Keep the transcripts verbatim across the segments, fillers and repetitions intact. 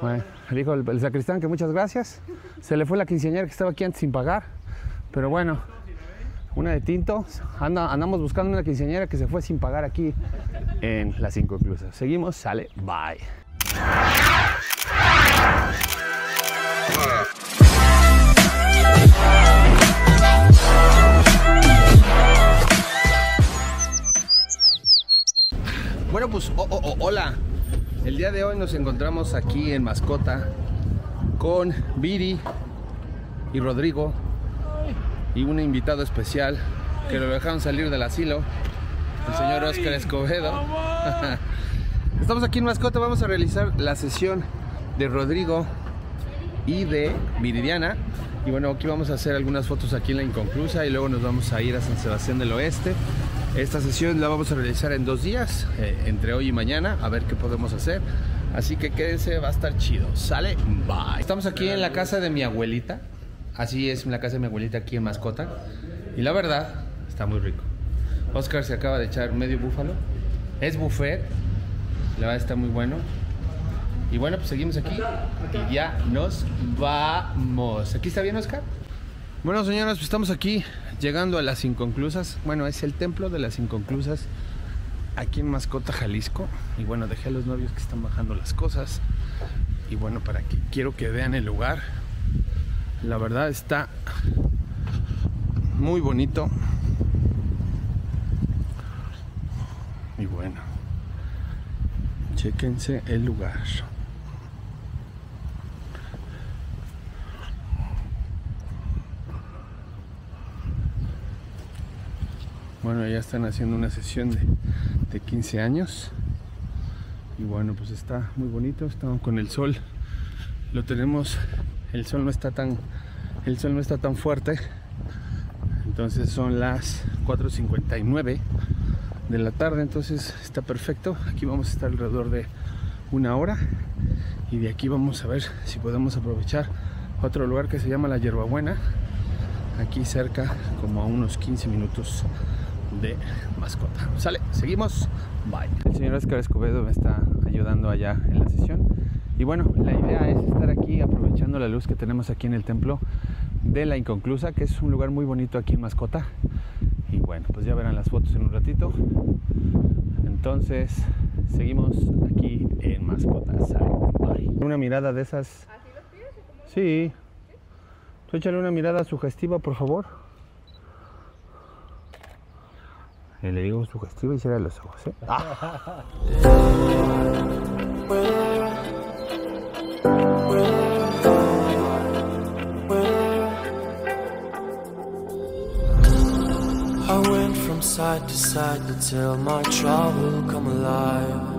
Bueno, dijo el, el sacristán que muchas gracias. Se le fue la quinceañera que estaba aquí antes sin pagar. Pero bueno, una de tinto. Anda, andamos buscando una quinceañera que se fue sin pagar aquí en Las Inconclusas. Seguimos, sale, bye. Bueno, pues oh, oh, oh, hola. El día de hoy nos encontramos aquí en Mascota con Viri y Rodrigo y un invitado especial que lo dejaron salir del asilo, el señor Oscar Escobedo. Estamos aquí en Mascota, vamos a realizar la sesión de Rodrigo y de Viridiana. Y bueno, aquí vamos a hacer algunas fotos aquí en La Inconclusa y luego nos vamos a ir a San Sebastián del Oeste. Esta sesión la vamos a realizar en dos días, eh, entre hoy y mañana, a ver qué podemos hacer. Así que quédense, va a estar chido. Sale, bye. Estamos aquí en la casa de mi abuelita. Así es, en la casa de mi abuelita aquí en Mascota. Y la verdad, está muy rico. Oscar se acaba de echar medio búfalo. Es buffet. La verdad está muy bueno. Y bueno, pues seguimos aquí y ya nos vamos. ¿Aquí está bien, Oscar? Bueno, señoras, pues estamos aquí llegando a Las Inconclusas. Bueno, es el templo de Las Inconclusas aquí en Mascota, Jalisco. Y bueno, dejé a los novios que están bajando las cosas. Y bueno, para que quiero que vean el lugar. La verdad está muy bonito. Y bueno, chéquense el lugar. Bueno, ya están haciendo una sesión de, de quince años. Y bueno, pues está muy bonito. Estamos con el sol. Lo tenemos. El sol no está tan, el sol no está tan fuerte. Entonces son las cuatro cincuenta y nueve de la tarde. Entonces está perfecto. Aquí vamos a estar alrededor de una hora. Y de aquí vamos a ver si podemos aprovechar otro lugar que se llama La Hierbabuena. Aquí cerca, como a unos quince minutos de Mascota. Sale, seguimos, bye. El señor Oscar Escobedo me está ayudando allá en la sesión. Y bueno, la idea es estar aquí aprovechando la luz que tenemos aquí en el templo de La Inconclusa, que es un lugar muy bonito aquí en Mascota. Y bueno, pues ya verán las fotos en un ratito. Entonces, seguimos aquí en Mascota. Sale, bye. Una mirada de esas. ¿Así los pies? Sí. ¿Sí? Échale una mirada sugestiva, por favor. Y le digo sugestiva y cierra los ojos, ¿eh? Ah. I went from side to side to tell my travel come alive.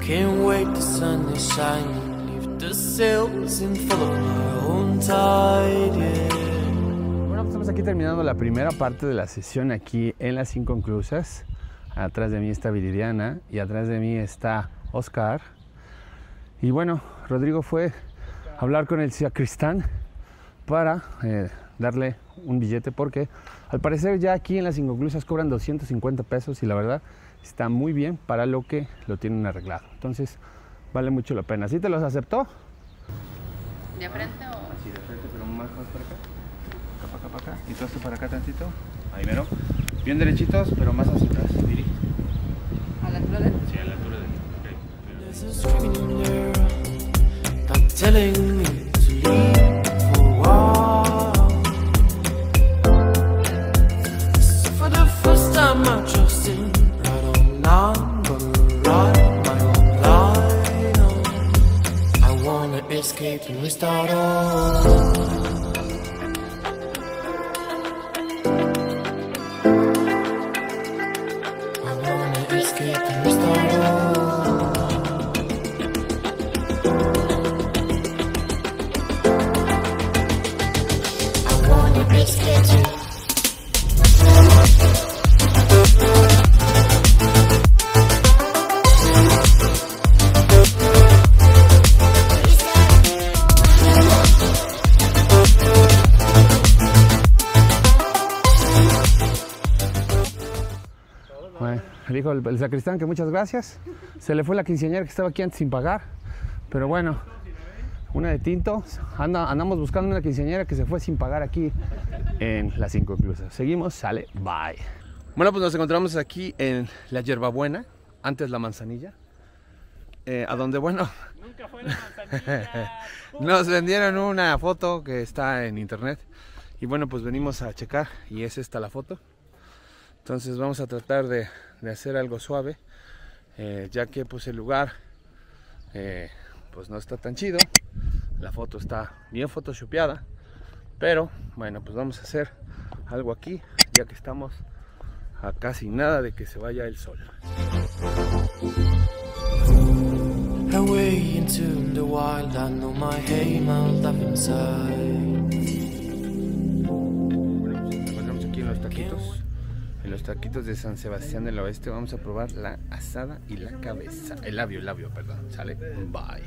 Can't wait the sun is shining, leave the sails in full of my own tide, yeah. Estamos aquí terminando la primera parte de la sesión aquí en Las Inconclusas. Atrás de mí está Viridiana y atrás de mí está Oscar. Y bueno, Rodrigo fue a hablar con el sacristán para eh, darle un billete porque al parecer ya aquí en Las Inconclusas cobran doscientos cincuenta pesos y la verdad está muy bien para lo que lo tienen arreglado. Entonces vale mucho la pena. ¿Sí te los aceptó? ¿De frente o...? Sí, de frente, pero más, más para acá. Acá, para acá, y todo esto para acá tantito, ahí mero, bien derechitos, pero más hacia atrás, Viri. ¿A la altura de? Sí, a la altura de. Okay. dijo el, el sacristán que muchas gracias. Se le fue la quinceañera que estaba aquí antes sin pagar. Pero bueno, una de tinto. Anda, andamos buscando una quinceañera que se fue sin pagar aquí en Las Inconclusas. Seguimos, sale, bye. Bueno, pues nos encontramos aquí en la hierbabuena, antes la manzanilla. Eh, a donde, bueno, nunca fue la manzanilla. Nos vendieron una foto que está en internet. Y bueno, pues venimos a checar y es esta la foto. Entonces vamos a tratar de, de hacer algo suave, eh, ya que pues el lugar eh, pues no está tan chido. La foto está bien photoshopeada, pero bueno, pues vamos a hacer algo aquí, ya que estamos a casi nada de que se vaya el sol. Away into the wild, I know my hay mouth up inside. Bueno, pues nos encontramos aquí en los taquitos. En los taquitos de San Sebastián del Oeste vamos a probar la asada y la cabeza. El labio, el labio, perdón. ¿Sale? Bye.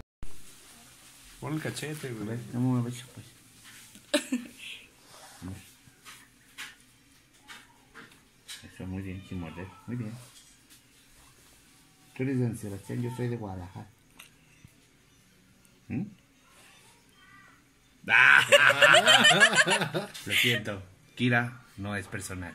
Pon el cachete, güey. No me voy a beso, pues. Está muy bien, sin morder. Muy bien. Tú eres de San Sebastián, yo soy de Guadalajara. ¿Mm? Lo siento. Kira no es personal.